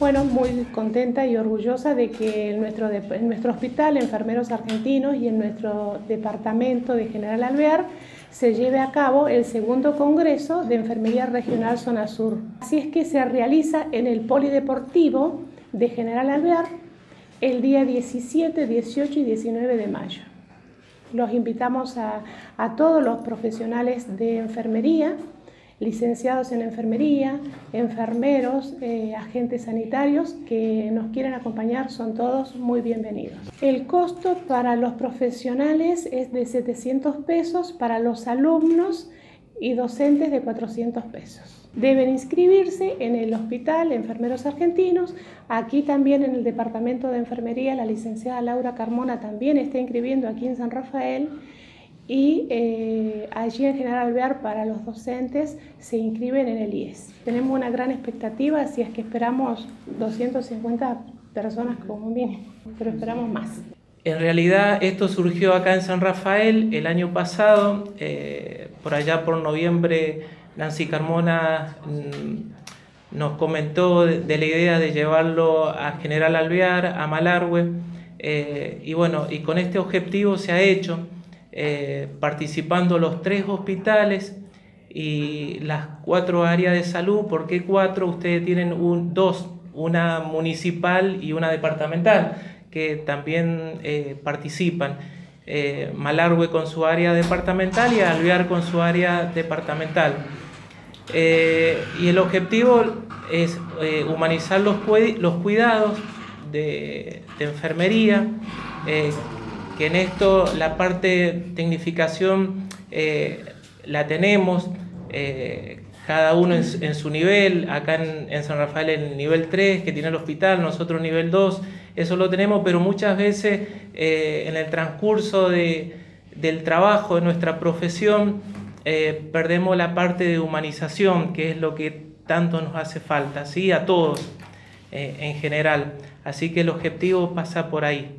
Bueno, muy contenta y orgullosa de que en nuestro hospital, Enfermeros Argentinos, y en nuestro departamento de General Alvear se lleve a cabo el segundo Congreso de Enfermería Regional Zona Sur. Así es que se realiza en el Polideportivo de General Alvear el día 17, 18 y 19 de mayo. Los invitamos a todos los profesionales de enfermería, licenciados en enfermería, enfermeros, agentes sanitarios que nos quieren acompañar, son todos muy bienvenidos. El costo para los profesionales es de 700 pesos, para los alumnos y docentes de 400 pesos. Deben inscribirse en el hospital Enfermeros Argentinos. Aquí también en el departamento de enfermería la licenciada Laura Carmona también está inscribiendo aquí en San Rafael. Y allí en General Alvear para los docentes se inscriben en el IES. Tenemos una gran expectativa, así es que esperamos 250 personas como mínimo, pero esperamos más. En realidad esto surgió acá en San Rafael el año pasado, por allá por noviembre Nancy Carmona nos comentó de la idea de llevarlo a General Alvear, a Malargüe, y bueno, y con este objetivo se ha hecho. Participando los 3 hospitales y las 4 áreas de salud. ¿Por qué 4? Ustedes tienen dos, una municipal y una departamental, que también participan. Malargüe con su área departamental y Alvear con su área departamental. Y el objetivo es humanizar los cuidados de enfermería, que en esto la parte tecnificación la tenemos cada uno en su nivel. Acá en San Rafael el nivel 3 que tiene el hospital, nosotros nivel 2, eso lo tenemos, pero muchas veces en el transcurso del trabajo, de nuestra profesión, perdemos la parte de humanización, que es lo que tanto nos hace falta, ¿sí? A todos en general, así que el objetivo pasa por ahí.